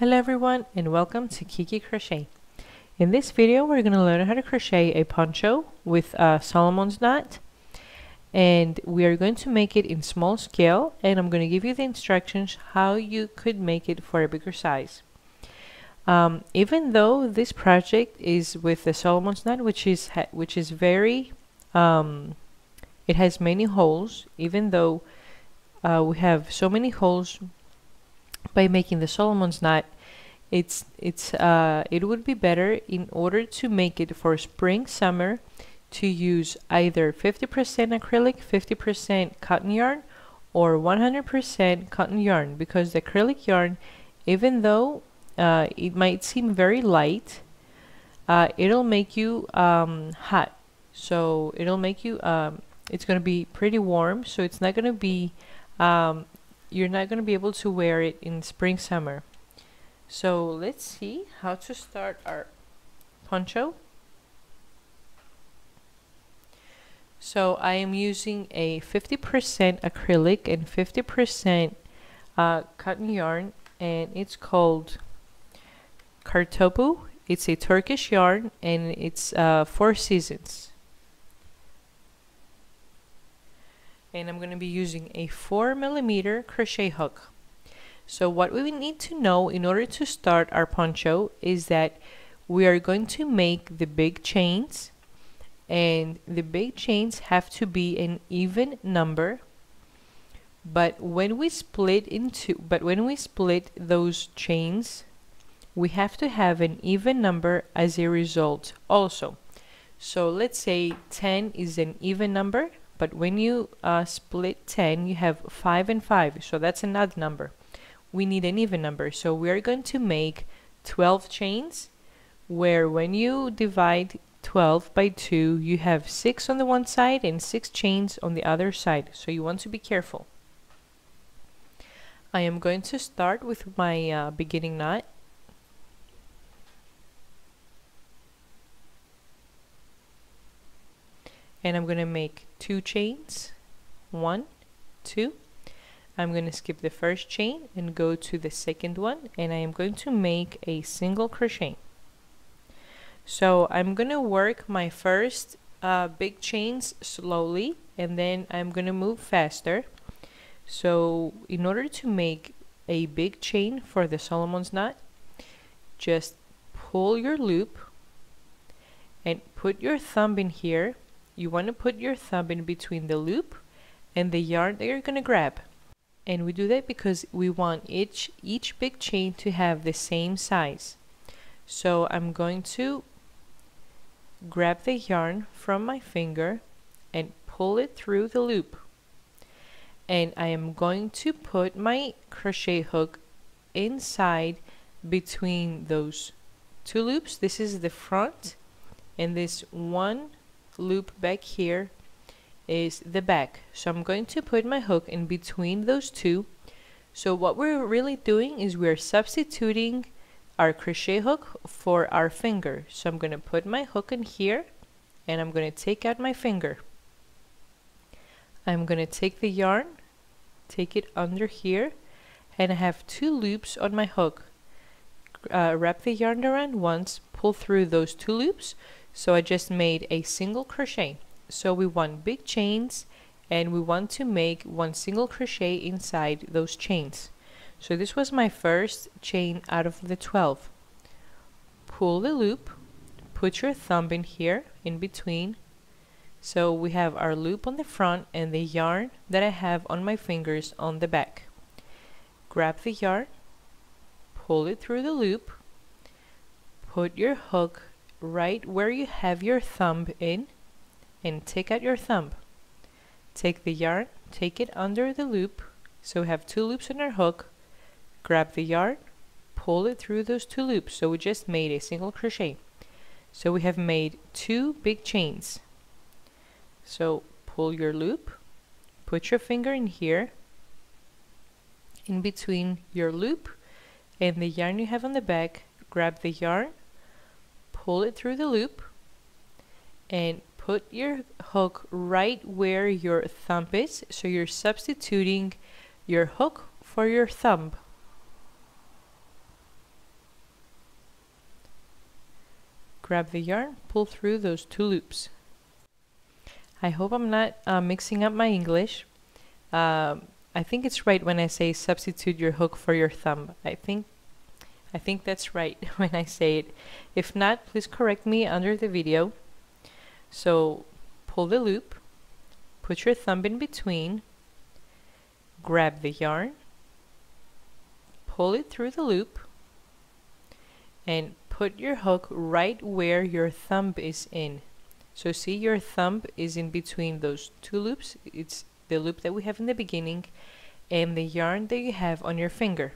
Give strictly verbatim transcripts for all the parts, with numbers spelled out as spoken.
Hello everyone and welcome to Kiki Crochet. In this video we're going to learn how to crochet a poncho with a Solomon's knot, and we are going to make it in small scale, and I'm going to give you the instructions how you could make it for a bigger size. Um, even though this project is with the Solomon's knot, which is ha which is very um, it has many holes, even though uh, we have so many holes by making the Solomon's knot, it's it's uh, it would be better, in order to make it for spring summer, to use either fifty percent acrylic, fifty percent cotton yarn, or one hundred percent cotton yarn, because the acrylic yarn, even though uh, it might seem very light, uh, it'll make you um, hot. So it'll make you um, it's going to be pretty warm, so it's not going to be um, you're not going to be able to wear it in spring summer. So let's see how to start our poncho. So I am using a fifty percent acrylic and fifty percent uh, cotton yarn, and it's called Kartopu. It's a Turkish yarn, and it's uh, Four Seasons. And I'm going to be using a four millimeter crochet hook. So what we need to know in order to start our poncho is that we are going to make the big chains, and the big chains have to be an even number, but when we split into but when we split those chains, we have to have an even number as a result also. So let's say ten is an even number, but when you uh, split ten, you have five and five, so that's an odd number. We need an even number, so we are going to make twelve chains, where when you divide twelve by two, you have six on the one side and six chains on the other side, so you want to be careful. I am going to start with my uh, beginning knot. And I'm going to make two chains, one, two. I'm going to skip the first chain and go to the second one, and I am going to make a single crochet. So I'm going to work my first uh, big chains slowly, and then I'm going to move faster. So in order to make a big chain for the Solomon's knot, just pull your loop and put your thumb in here. You want to put your thumb in between the loop and the yarn that you're going to grab. And we do that because we want each, each big chain to have the same size. So I'm going to grab the yarn from my finger and pull it through the loop. And I am going to put my crochet hook inside between those two loops. This is the front, and this one loop back here is the back. So I'm going to put my hook in between those two. So what we're really doing is we're substituting our crochet hook for our finger. So I'm going to put my hook in here, and I'm going to take out my finger. I'm going to take the yarn, take it under here, and I have two loops on my hook. Uh, wrap the yarn around once, pull through those two loops. So I just made a single crochet. So we want big chains, and we want to make one single crochet inside those chains. So this was my first chain out of the twelve. Pull the loop, put your thumb in here in between. So we have our loop on the front and the yarn that I have on my fingers on the back. Grab the yarn, pull it through the loop, put your hook right where you have your thumb in, and take out your thumb. Take the yarn, take it under the loop, so we have two loops on our hook. Grab the yarn, pull it through those two loops. So we just made a single crochet. So we have made two big chains. So pull your loop, put your finger in here in between your loop and the yarn you have on the back. Grab the yarn, pull it through the loop, and put your hook right where your thumb is. So you're substituting your hook for your thumb. grab the yarn, pull through those two loops. I hope I'm not uh, mixing up my English. Uh, I think it's right when I say substitute your hook for your thumb. I think I think that's right when I say it. If not, please correct me under the video. So pull the loop, put your thumb in between, grab the yarn, pull it through the loop, and put your hook right where your thumb is in. So see, your thumb is in between those two loops. It's the loop that we have in the beginning and the yarn that you have on your finger.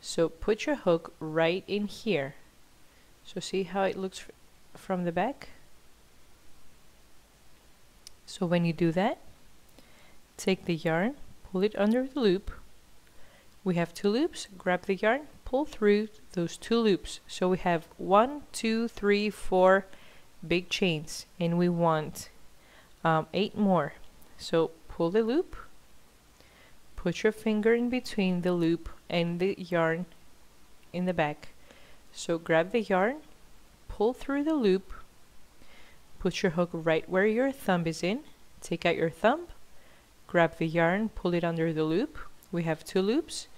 So put your hook right in here. So see how it looks from the back? So when you do that, take the yarn, pull it under the loop. We have two loops. Grab the yarn, pull through those two loops. So we have one, two, three, four big chains, and we want um, eight more. So pull the loop, put your finger in between the loop and the yarn in the back. So grab the yarn, pull through the loop, put your hook right where your thumb is in, take out your thumb, grab the yarn, pull it under the loop. We have two loops.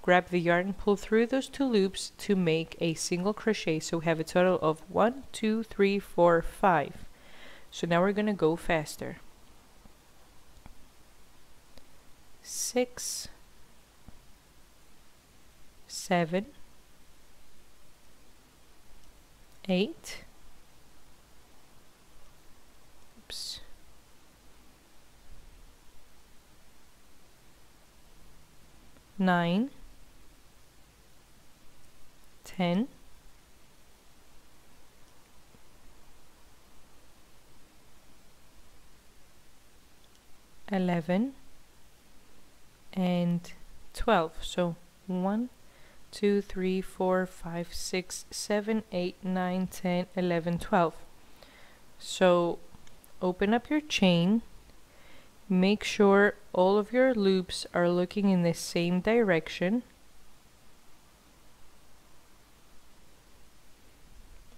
Grab the yarn, pull through those two loops to make a single crochet. So we have a total of one, two, three, four, five. So now we're going to go faster. Six, seven, eight, oops, nine, ten, eleven, and twelve. So one, two, three, four, five, six, seven, eight, nine, ten, eleven, twelve. So open up your chain. Make sure all of your loops are looking in the same direction.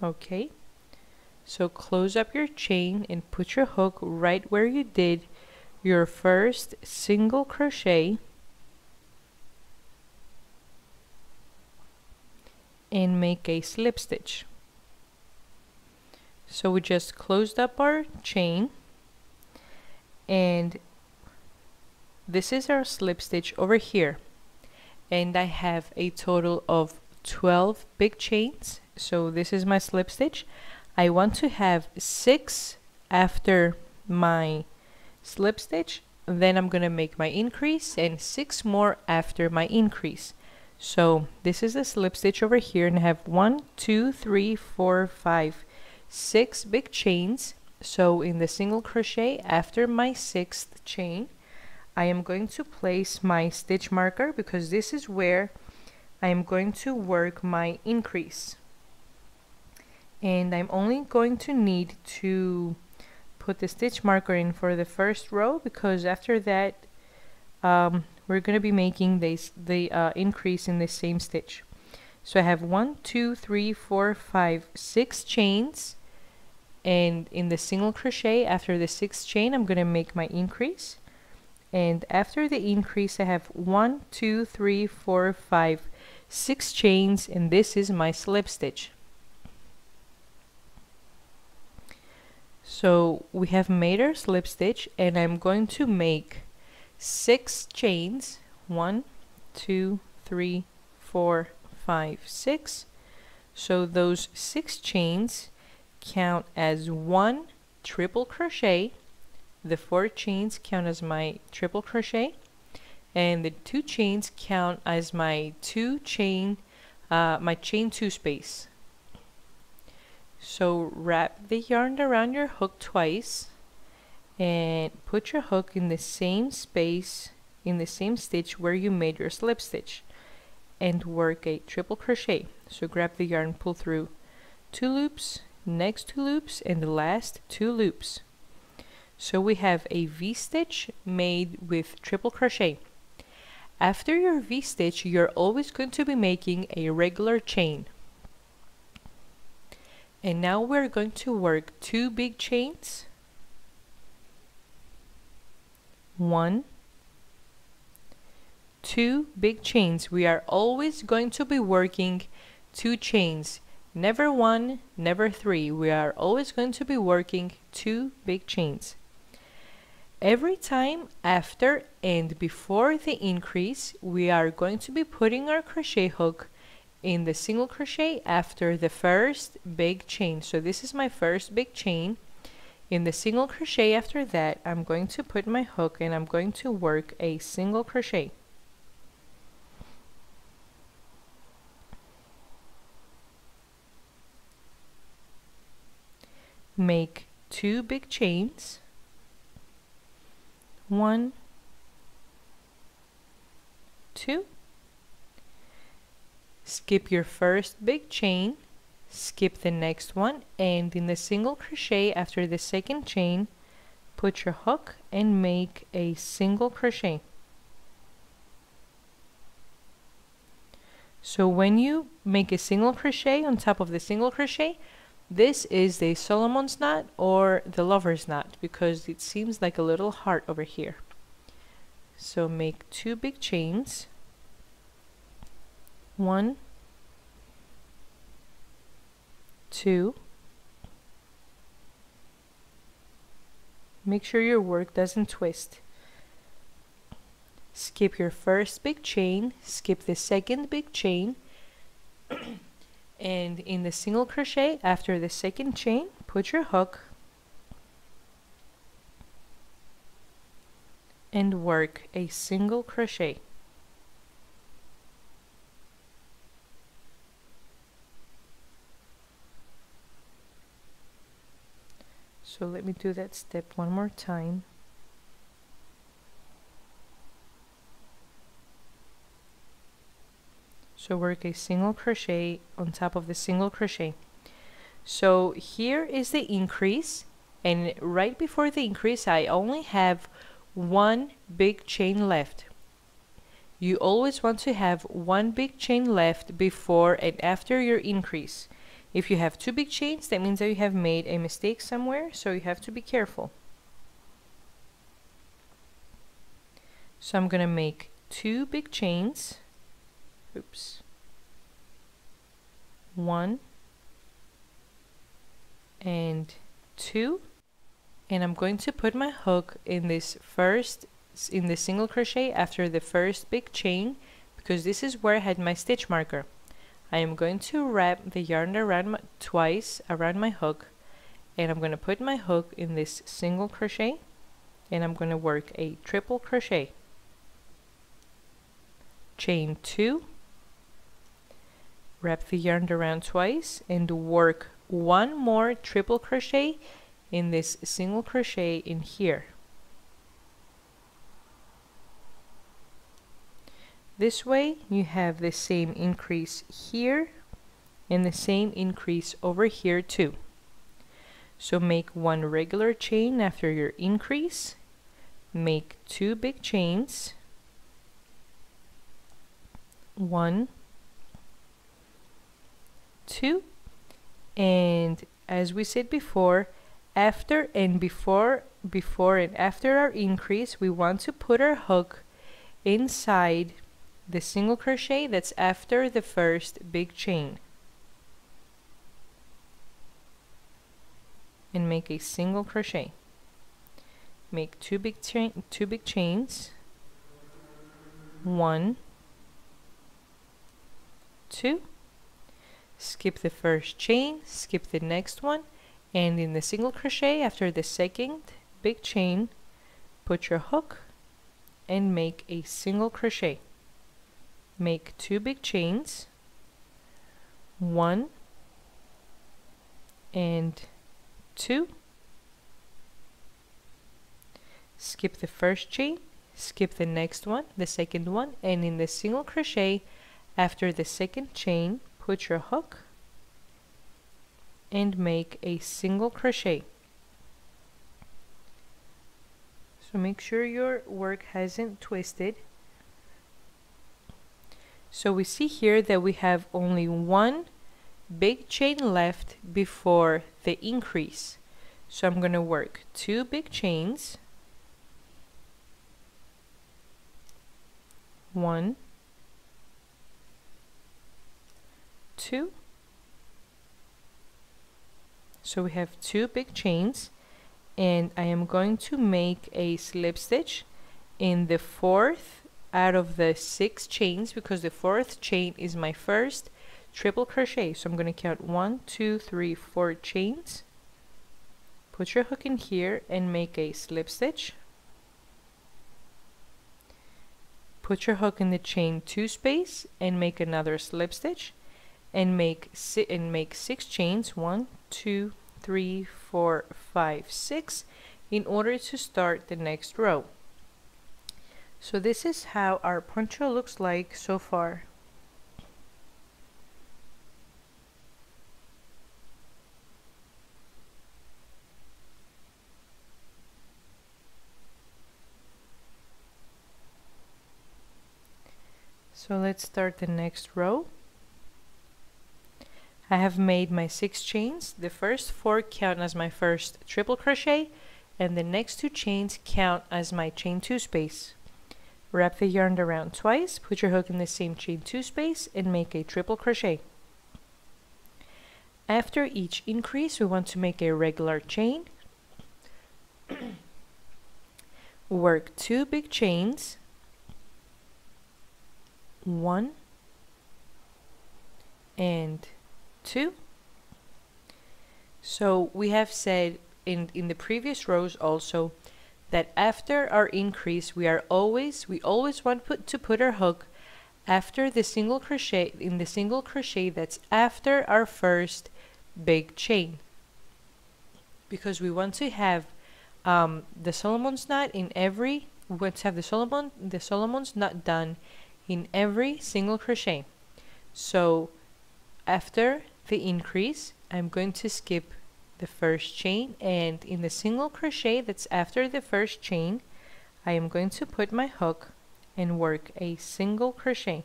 Okay, so close up your chain and put your hook right where you did your first single crochet and make a slip stitch. So we just closed up our chain, and this is our slip stitch over here, and I have a total of twelve big chains. So this is my slip stitch. I want to have six after my slip stitch, then I'm going to make my increase, and six more after my increase. So this is the slip stitch over here, and I have one, two, three, four, five, six big chains. So in the single crochet after my sixth chain, I am going to place my stitch marker, because this is where I am going to work my increase. And I'm only going to need to put the stitch marker in for the first row, because after that um, we're going to be making this, the uh, increase in the same stitch. So I have one, two, three, four, five, six chains, and in the single crochet after the sixth chain I'm going to make my increase, and after the increase I have one, two, three, four, five, six chains, and this is my slip stitch. So we have made our slip stitch, and I'm going to make six chains. One, two, three, four, five, six. So those six chains count as one triple crochet. The four chains count as my triple crochet, and the two chains count as my two chain, uh, my chain two space. So wrap the yarn around your hook twice and put your hook in the same space, in the same stitch where you made your slip stitch, and work a triple crochet. So grab the yarn, pull through two loops, next two loops, and the last two loops. So we have a V-stitch made with triple crochet. After your V-stitch, you're always going to be making a regular chain. And now we're going to work two big chains, one, two big chains. We are always going to be working two chains, never one, never three. We are always going to be working two big chains. Every time after and before the increase, we are going to be putting our crochet hook in the single crochet after the first big chain. So this is my first big chain. In the single crochet after that, I'm going to put my hook and I'm going to work a single crochet. Make two big chains, one, two. Skip your first big chain, skip the next one, and in the single crochet after the second chain, put your hook and make a single crochet. So when you make a single crochet on top of the single crochet, this is the Solomon's knot or the lover's knot, because it seems like a little heart over here. So make two big chains, one, two. Make sure your work doesn't twist. Skip your first big chain, skip the second big chain, and in the single crochet after the second chain, put your hook and work a single crochet. So let me do that step one more time. So work a single crochet on top of the single crochet. So here is the increase, and right before the increase I only have one big chain left. You always want to have one big chain left before and after your increase. If you have two big chains, that means that you have made a mistake somewhere, so you have to be careful. So I'm gonna make two big chains, oops, one and two, and I'm going to put my hook in this first, in the single crochet after the first big chain, because this is where I had my stitch marker. I am going to wrap the yarn around my, twice around my hook, and I'm going to put my hook in this single crochet, and I'm going to work a triple crochet. Chain two, wrap the yarn around twice, and work one more triple crochet in this single crochet in here. This way you have the same increase here and the same increase over here too. So make one regular chain after your increase, make two big chains, one, two, and as we said before, after and before, before and after our increase, we want to put our hook inside the single crochet that's after the first big chain, and make a single crochet. Make two big chain, two big chains, one, two. Skip the first chain, skip the next one, and in the single crochet after the second big chain, put your hook and make a single crochet. Make two big chains, one and two. Skip the first chain, skip the next one, the second one, and in the single crochet after the second chain, put your hook and make a single crochet. So make sure your work hasn't twisted. So we see here that we have only one big chain left before the increase. So I'm going to work two big chains, one, two. So we have two big chains, and I am going to make a slip stitch in the fourth out of the six chains, because the fourth chain is my first triple crochet. So I'm going to count one, two, three, four chains. Put your hook in here and make a slip stitch. Put your hook in the chain two space and make another slip stitch, and make si and make six chains, one, two, three, four, five, six, in order to start the next row. So this is how our poncho looks like so far. So let's start the next row. I have made my six chains. The first four count as my first triple crochet, and the next two chains count as my chain two space. Wrap the yarn around twice, put your hook in the same chain two space, and make a triple crochet. After each increase, we want to make a regular chain. Work two big chains, one and two. So we have said in, in the previous rows also that after our increase, we are always we always want put to put our hook after the single crochet in the single crochet that's after our first big chain, because we want to have um, the Solomon's knot in every we want to have the Solomon the Solomon's knot done in every single crochet. So after the increase, I'm going to skip the first chain, and in the single crochet that's after the first chain, I am going to put my hook and work a single crochet.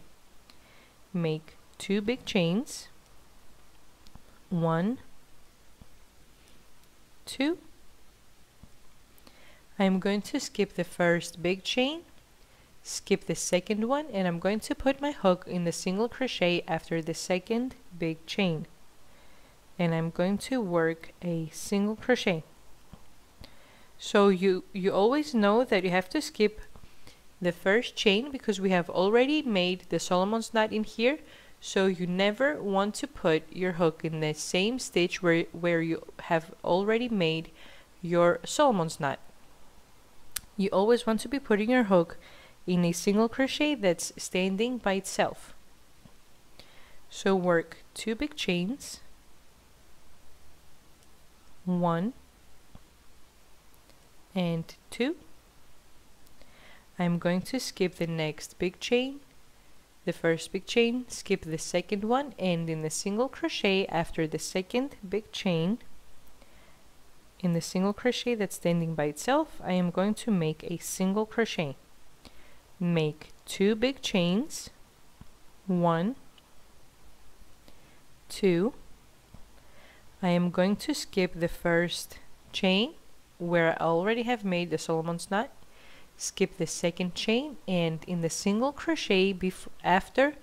Make two big chains, one, two. I am going to skip the first big chain, skip the second one, and I'm going to put my hook in the single crochet after the second big chain, and I'm going to work a single crochet. So you you always know that you have to skip the first chain, because we have already made the Solomon's knot in here, so you never want to put your hook in the same stitch where, where you have already made your Solomon's knot. You always want to be putting your hook in a single crochet that's standing by itself. So work two big chains, one and two. I'm going to skip the next big chain, the first big chain, skip the second one, and in the single crochet after the second big chain, in the single crochet that's standing by itself, I am going to make a single crochet. Make two big chains, one, two. I am going to skip the first chain where I already have made the Solomon's knot, skip the second chain, and in the single crochet before after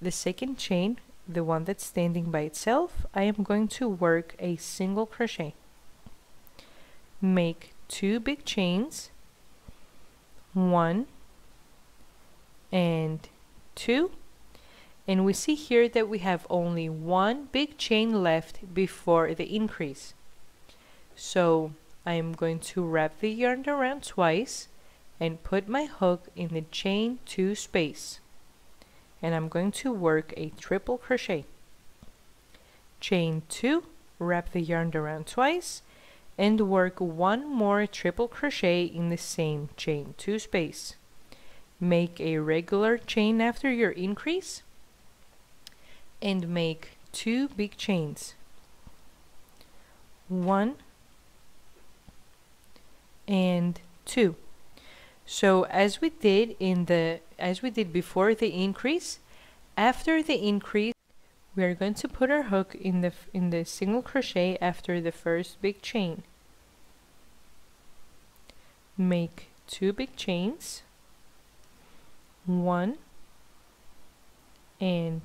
the second chain, the one that's standing by itself, I am going to work a single crochet. Make two big chains, one and two. And we see here that we have only one big chain left before the increase. So I am going to wrap the yarn around twice and put my hook in the chain two space. And I'm going to work a triple crochet. Chain two, wrap the yarn around twice, and work one more triple crochet in the same chain two space. Make a regular chain after your increase, and make two big chains, one and two. So as we did in the as we did before the increase, after the increase, we are going to put our hook in the in the single crochet after the first big chain. Make two big chains, one and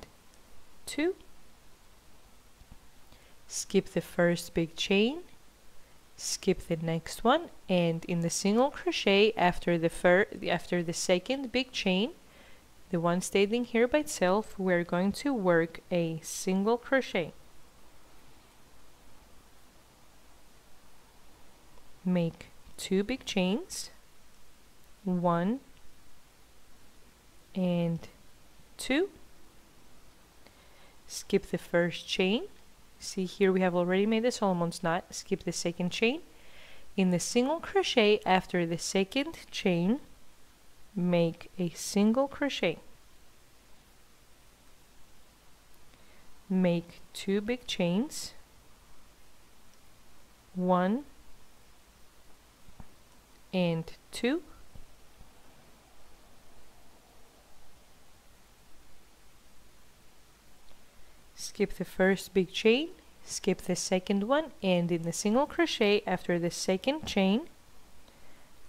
two. Skip the first big chain, skip the next one, and in the single crochet after the fir after the second big chain, the one standing here by itself, we're going to work a single crochet. Make two big chains, one and two. Skip the first chain. See, here we have already made the Solomon's knot. Skip the second chain. In the single crochet after the second chain, make a single crochet. Make two big chains, one and two. Skip the first big chain, skip the second one, and in the single crochet after the second chain,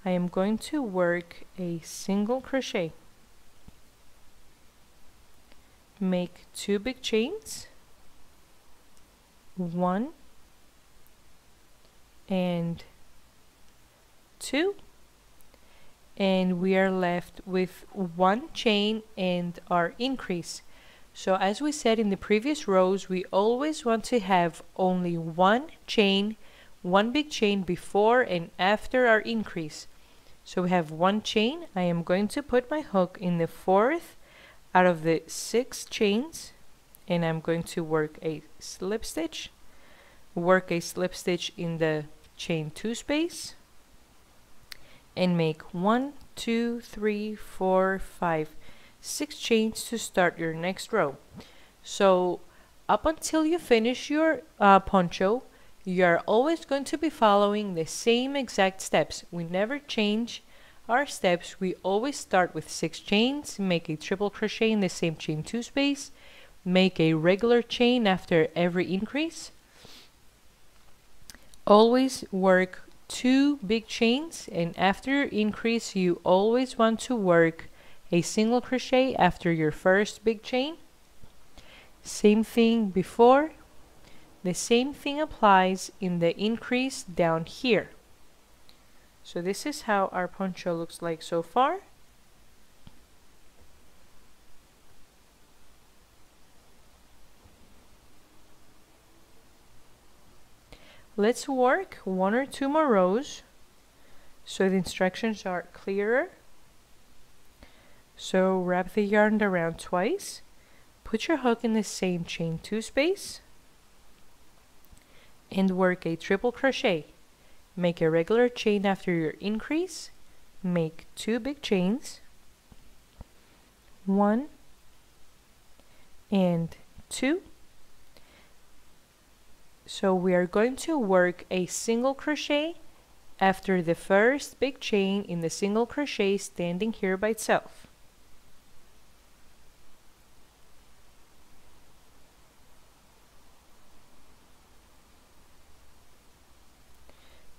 I am going to work a single crochet. Make two big chains, one and two, and we are left with one chain and our increase. So as we said in the previous rows, we always want to have only one chain, one big chain before and after our increase. So we have one chain. I am going to put my hook in the fourth out of the six chains, and I'm going to work a slip stitch, work a slip stitch in the chain two space, and make one, two, three, four, five, six chains to start your next row. So up until you finish your uh, poncho, you're always going to be following the same exact steps. We never change our steps. We always start with six chains, make a triple crochet in the same chain two space, make a regular chain after every increase. Always work two big chains, and after your increase, you always want to work a single crochet after your first big chain. Same thing before. The same thing applies in the increase down here. So this is how our poncho looks like so far. Let's work one or two more rows so the instructions are clearer. So wrap the yarn around twice, put your hook in the same chain two space, and work a triple crochet. Make a regular chain after your increase, make two big chains, one and two. So we are going to work a single crochet after the first big chain in the single crochet standing here by itself.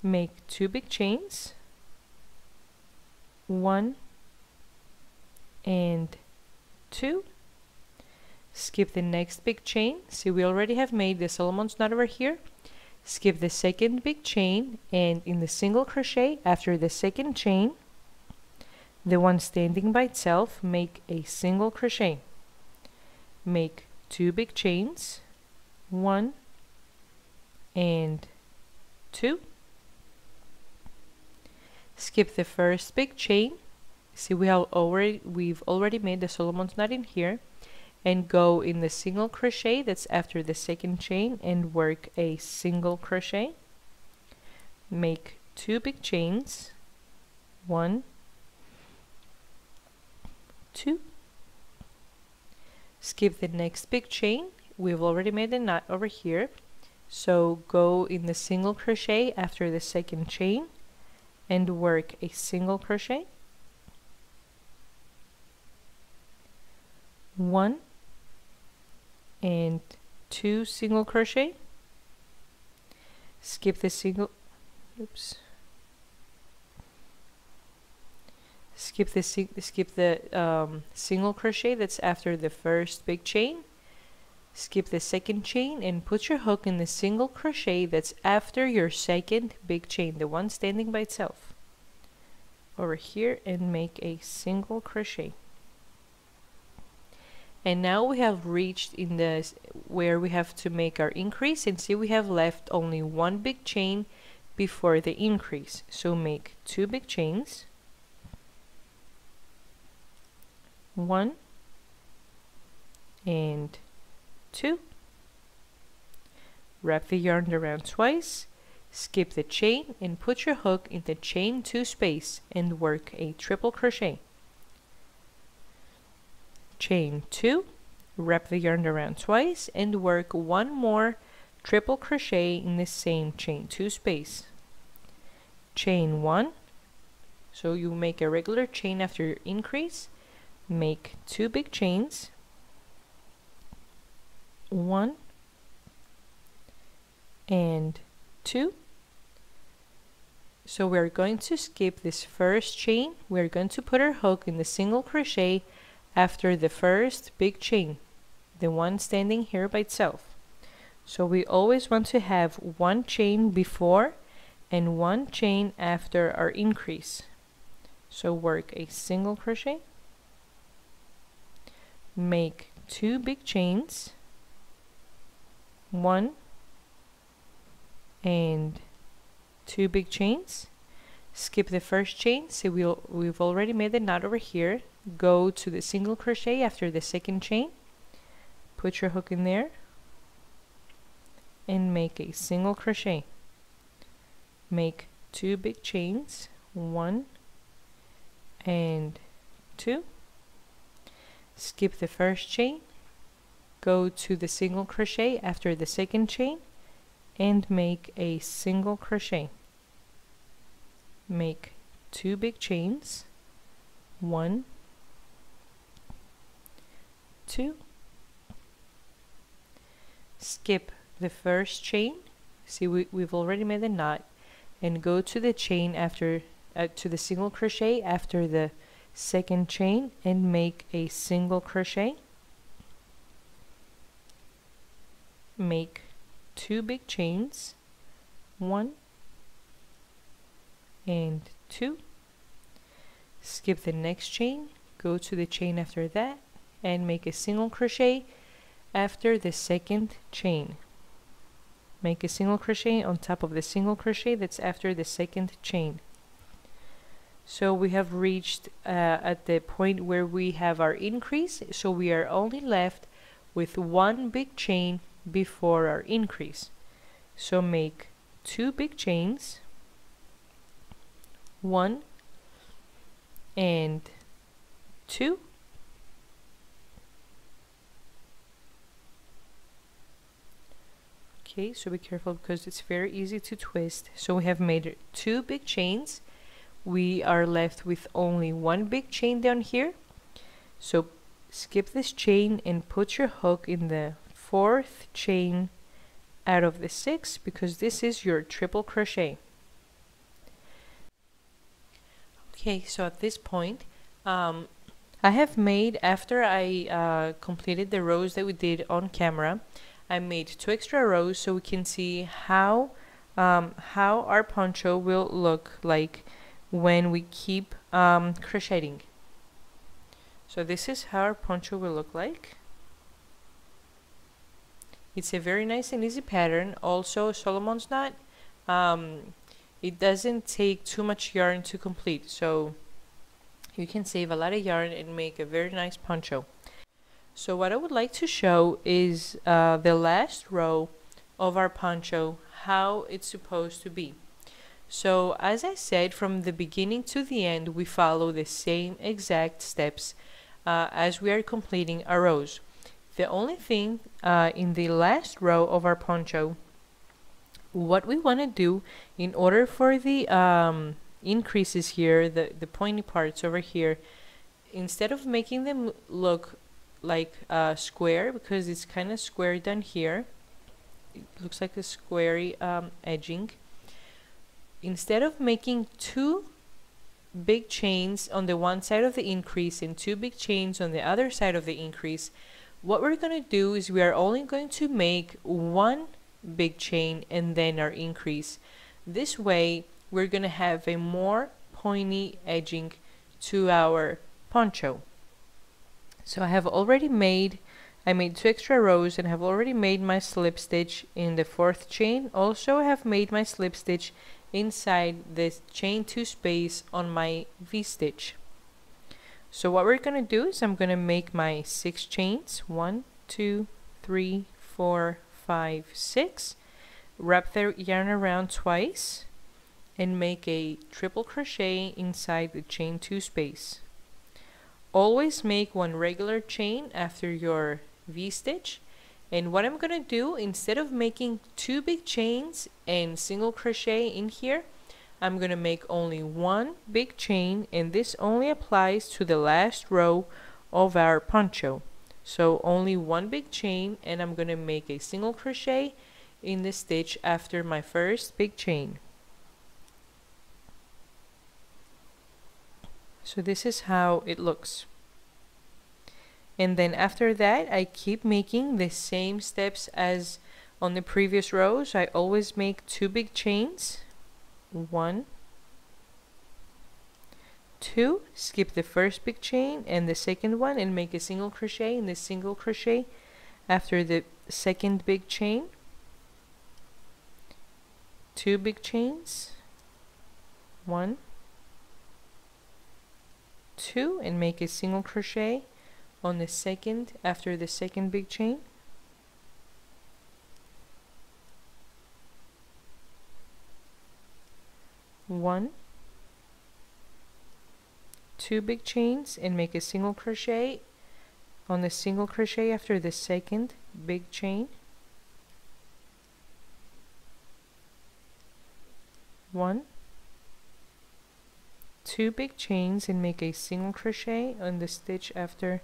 Make two big chains, one and two. Skip the next big chain. See, we already have made the Solomon's knot over here. Skip the second big chain, and in the single crochet after the second chain, the one standing by itself, make a single crochet. Make two big chains, one and two. Skip the first big chain. See, we have already we've already made the Solomon's knot in here, and go in the single crochet that's after the second chain and work a single crochet. Make two big chains, one, two. Skip the next big chain. We've already made the knot over here, so go in the single crochet after the second chain and work a single crochet, one and two single crochet, skip the single oops skip the skip the um, single crochet that's after the first big chain, skip the second chain, and put your hook in the single crochet that's after your second big chain, the one standing by itself over here, and make a single crochet. And now we have reached in the where we have to make our increase, and see we have left only one big chain before the increase, so make two big chains, one and two, wrap the yarn around twice, skip the chain, and put your hook in the chain two space and work a triple crochet, chain two, wrap the yarn around twice and work one more triple crochet in the same chain two space, chain one, so you make a regular chain after your increase, make two big chains, one and two. So we're going to skip this first chain, we're going to put our hook in the single crochet after the first big chain, the one standing here by itself. So we always want to have one chain before and one chain after our increase. So work a single crochet, make two big chains, one and two big chains, skip the first chain, so we'll, we've already made the knot over here, go to the single crochet after the second chain, put your hook in there and make a single crochet, make two big chains, one and two, skip the first chain, go to the single crochet after the second chain and make a single crochet, make two big chains, one, two, skip the first chain, see we, we've already made the knot, and go to the chain after uh, to the single crochet after the second chain and make a single crochet, make two big chains, one and two, skip the next chain, go to the chain after that and make a single crochet after the second chain, make a single crochet on top of the single crochet that's after the second chain. So we have reached uh, at the point where we have our increase, so we are only left with one big chain before our increase, so make two big chains, one and two, okay, so be careful because it's very easy to twist. So we have made two big chains, we are left with only one big chain down here, so skip this chain and put your hook in the fourth chain out of the six, because this is your triple crochet. Okay, so at this point um, I have made, after I uh, completed the rows that we did on camera, I made two extra rows so we can see how um, how our poncho will look like when we keep um, crocheting. So this is how our poncho will look like. It's a very nice and easy pattern. Also, Solomon's Knot, um, it doesn't take too much yarn to complete, so you can save a lot of yarn and make a very nice poncho. So what I would like to show is uh, the last row of our poncho, how it's supposed to be. So as I said, from the beginning to the end we follow the same exact steps uh, as we are completing our rows. The only thing uh, in the last row of our poncho, what we want to do in order for the um, increases here, the, the pointy parts over here, instead of making them look like a square, because it's kind of square down here. It looks like a squarey um, edging. Instead of making two big chains on the one side of the increase and two big chains on the other side of the increase, what we're going to do is we are only going to make one big chain and then our increase. This way we're going to have a more pointy edging to our poncho. So I have already made, I made two extra rows and have already made my slip stitch in the fourth chain. Also I have made my slip stitch inside this chain two space on my V-stitch. So what we're going to do is I'm going to make my six chains, one, two, three, four, five, six, wrap the yarn around twice and make a triple crochet inside the chain two space. Always make one regular chain after your V-stitch, and what I'm gonna do, instead of making two big chains and single crochet in here, I'm gonna make only one big chain, and this only applies to the last row of our poncho. So only one big chain, and I'm gonna make a single crochet in the stitch after my first big chain. So this is how it looks. And then after that I keep making the same steps as on the previous rows. I always make two big chains, one, two, skip the first big chain and the second one and make a single crochet in the single crochet after the second big chain, two big chains, one, two, and make a single crochet on the second after the second big chain, one, two big chains, and make a single crochet on the single crochet after the second big chain, one, two big chains, and make a single crochet on the stitch after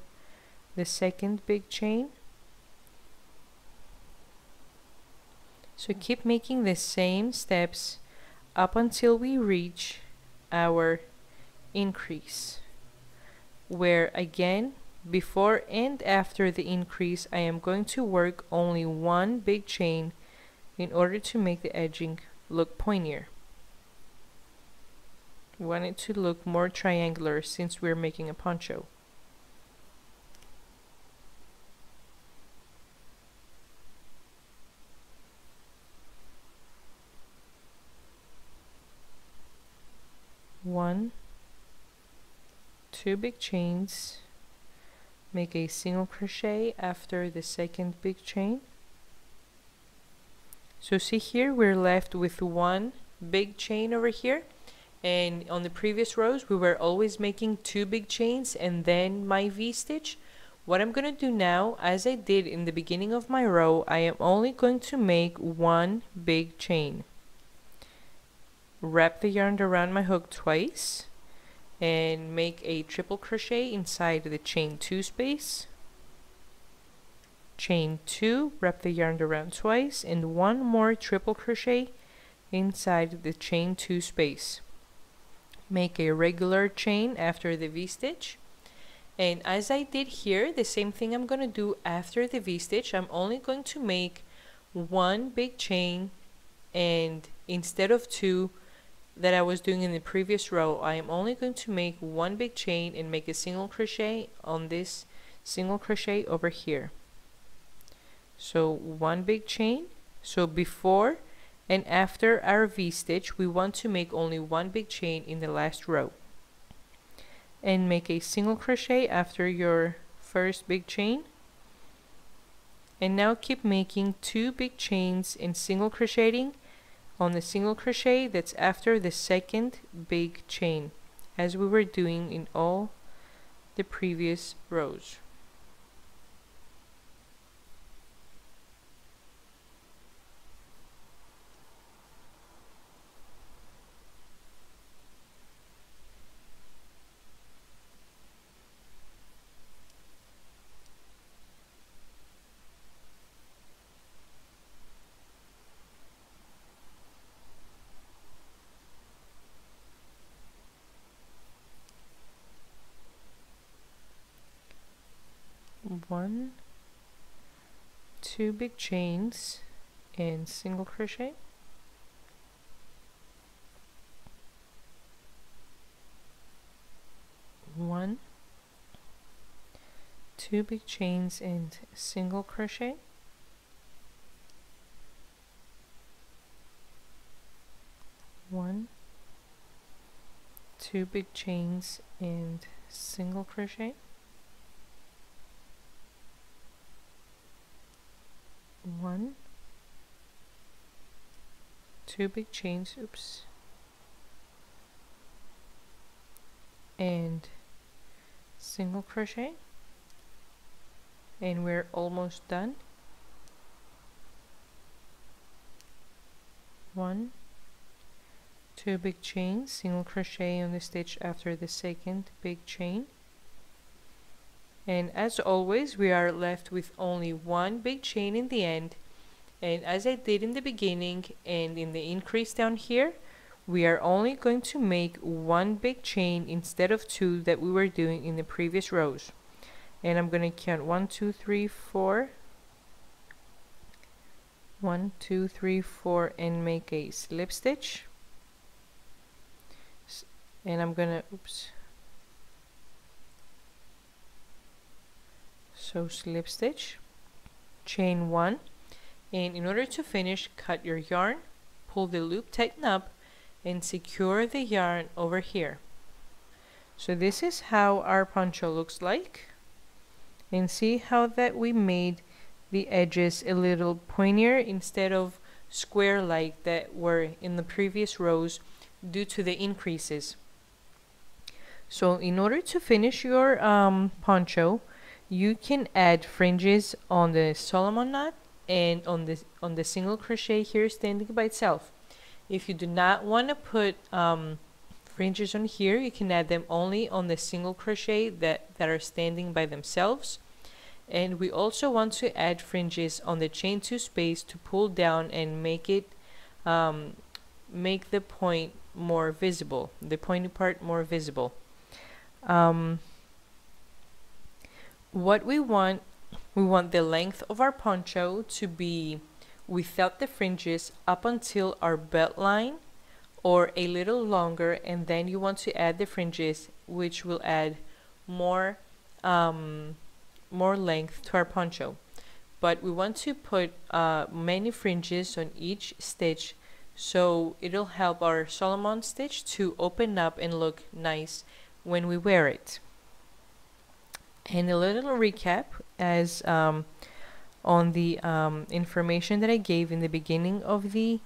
the second big chain. So keep making the same steps up until we reach our increase, where again before and after the increase I am going to work only one big chain in order to make the edging look pointier. We want it to look more triangular since we're making a poncho. One, two big chains, make a single crochet after the second big chain. So see here we're left with one big chain over here. And on the previous rows we were always making two big chains and then my V-stitch. What I'm going to do now, as I did in the beginning of my row, I am only going to make one big chain. Wrap the yarn around my hook twice and make a triple crochet inside the chain two space. Chain two, wrap the yarn around twice and one more triple crochet inside the chain two space. Make a regular chain after the V-stitch, and as I did here, the same thing I'm going to do after the V-stitch. I'm only going to make one big chain, and instead of two that I was doing in the previous row, I am only going to make one big chain and make a single crochet on this single crochet over here. So one big chain. So before and after our V-stitch we want to make only one big chain in the last row, and make a single crochet after your first big chain. And now keep making two big chains and single crocheting on the single crochet that's after the second big chain, as we were doing in all the previous rows. one, two big chains and single crochet, one, two big chains and single crochet, one, two big chains and single crochet, one, two big chains, oops, and single crochet, and we're almost done. One, two big chains, single crochet on the stitch after the second big chain, and as always we are left with only one big chain in the end. And as I did in the beginning and in the increase down here, we are only going to make one big chain instead of two that we were doing in the previous rows. And I'm going to count one, two, three, four, one, two, three, four, and make a slip stitch. And I'm going to, oops. So slip stitch, chain one, and in order to finish, cut your yarn, pull the loop, tighten up, and secure the yarn over here. So this is how our poncho looks like. And see how that we made the edges a little pointier instead of square like that were in the previous rows due to the increases. So in order to finish your um, poncho, you can add fringes on the Solomon knot and on the, on the single crochet here standing by itself. If you do not want to put um, fringes on here, you can add them only on the single crochet that, that are standing by themselves. And we also want to add fringes on the chain two space to pull down and make it um, make the point more visible, the pointy part more visible. Um, what we want, we want the length of our poncho to be without the fringes up until our belt line or a little longer, and then you want to add the fringes, which will add more um, more length to our poncho. But we want to put uh, many fringes on each stitch, so it'll help our Solomon stitch to open up and look nice when we wear it. And a little recap, as um, on the um, information that I gave in the beginning of the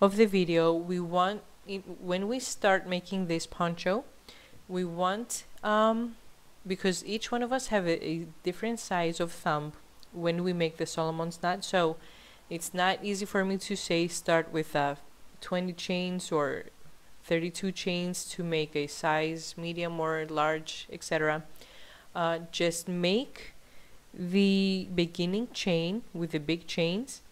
of the video, we want it, when we start making this poncho, we want um, because each one of us have a, a different size of thumb when we make the Solomon's knot, so it's not easy for me to say start with uh, twenty chains or thirty-two chains to make a size medium or large, et cetera. Uh, just make the beginning chain with the big chains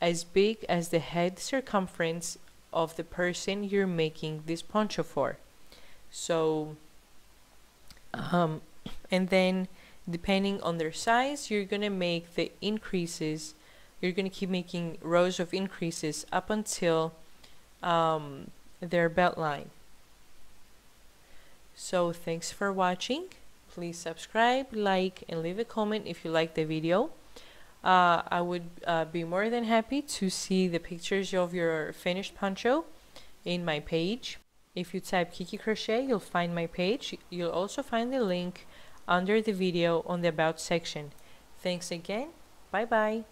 as big as the head circumference of the person you're making this poncho for. So um, and then depending on their size, you're gonna make the increases, you're gonna keep making rows of increases up until um, their belt line. So thanks for watching. Please subscribe, like, and leave a comment if you like the video. Uh, I would uh, be more than happy to see the pictures of your finished poncho in my page. If you type Kiki Crochet, you'll find my page. You'll also find the link under the video on the About section. Thanks again. Bye-bye.